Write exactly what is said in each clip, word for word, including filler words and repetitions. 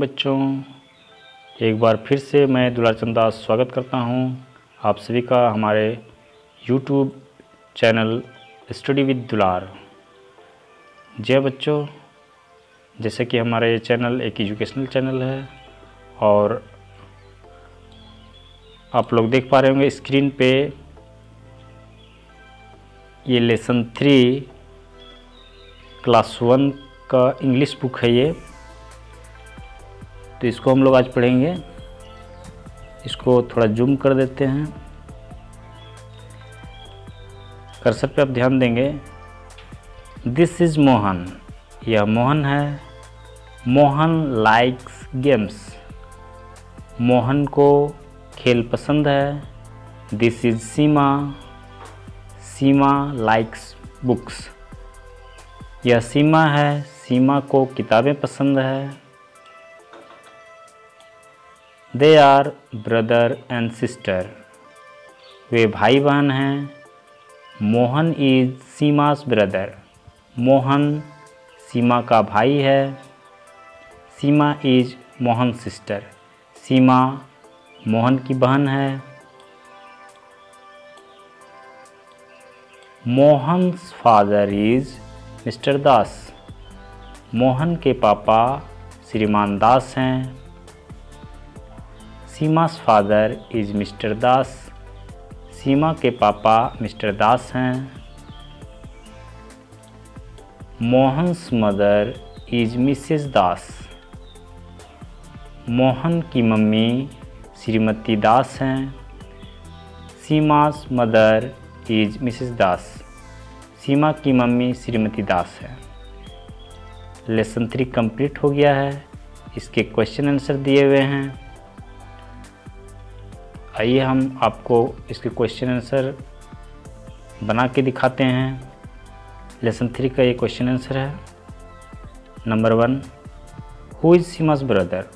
बच्चों, एक बार फिर से मैं दुलारचंद दास स्वागत करता हूं आप सभी का हमारे यूट्यूब चैनल स्टडी विद दुलार। जय बच्चों, जैसे कि हमारे चैनल एक एजुकेशनल चैनल है और आप लोग देख पा रहे होंगे स्क्रीन पे ये लेसन थ्री क्लास वन का इंग्लिश बुक है ये, तो इसको हम लोग आज पढ़ेंगे। इसको थोड़ा जूम कर देते हैं। कर्सर पे आप ध्यान देंगे। दिस इज़ मोहन, यह मोहन है। मोहन लाइक्स गेम्स, मोहन को खेल पसंद है। This is Seema, Seema likes books, यह सीमा है। सीमा को किताबें पसंद है। They are brother and sister, वे भाई बहन हैं। मोहन इज़ सीमास ब्रदर, मोहन सीमा का भाई है। सीमा इज़ मोहन सिस्टर, सीमा मोहन की बहन है। Mohan's father is Mr Das, Mohan के पापा श्रीमान दास हैं। Sima's father is Mr Das, सीमा के पापा मिस्टर दास हैं। Mohan's mother is Mrs Das, Mohan की मम्मी श्रीमती दास हैं। Sima's mother is Mrs Das, सीमा की मम्मी श्रीमती दास हैं। लेसन थ्री कंप्लीट हो गया है। इसके क्वेश्चन आंसर दिए हुए हैं। आइए हम आपको इसके क्वेश्चन आंसर बना के दिखाते हैं। लेसन थ्री का ये क्वेश्चन आंसर है। Number one, who is Seema's brother?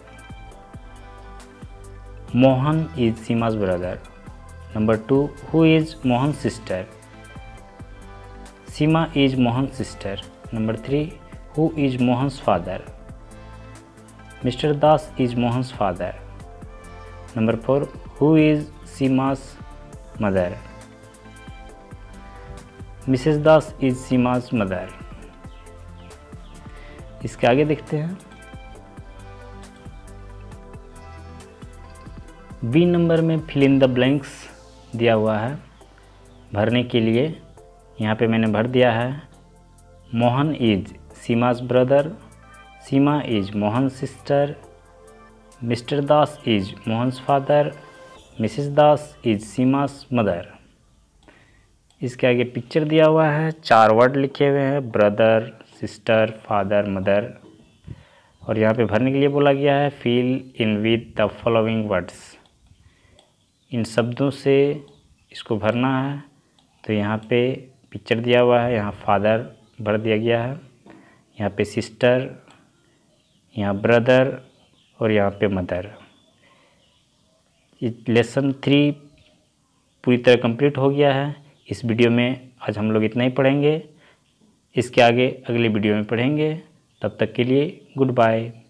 Mohan is Seema's brother. Number two, who is Mohan sister? Seema is Mohan sister. Number three, who is Mohan's father? Mr Das is Mohan's father. Number four, Who is Sima's mother? Mrs Das is Sima's mother. इसके आगे देखते हैं। B number में fill in the blanks दिया हुआ है भरने के लिए। यहाँ पे मैंने भर दिया है। Mohan is Sima's brother. Sima is Mohan's sister. Mr Das is Mohan's father. Mrs Das is Seema's mother. इसके आगे पिक्चर दिया हुआ है। चार वर्ड लिखे हुए हैं, ब्रदर, सिस्टर, फादर, मदर। और यहाँ पे भरने के लिए बोला गया है fill in with the following words, इन शब्दों से इसको भरना है। तो यहाँ पे पिक्चर दिया हुआ है। यहाँ फादर भर दिया गया है, यहाँ पे सिस्टर, यहाँ ब्रदर और यहाँ पे मदर। लेसन थ्री पूरी तरह कंप्लीट हो गया है। इस वीडियो में आज हम लोग इतना ही पढ़ेंगे। इसके आगे अगले वीडियो में पढ़ेंगे। तब तक के लिए गुड बाय।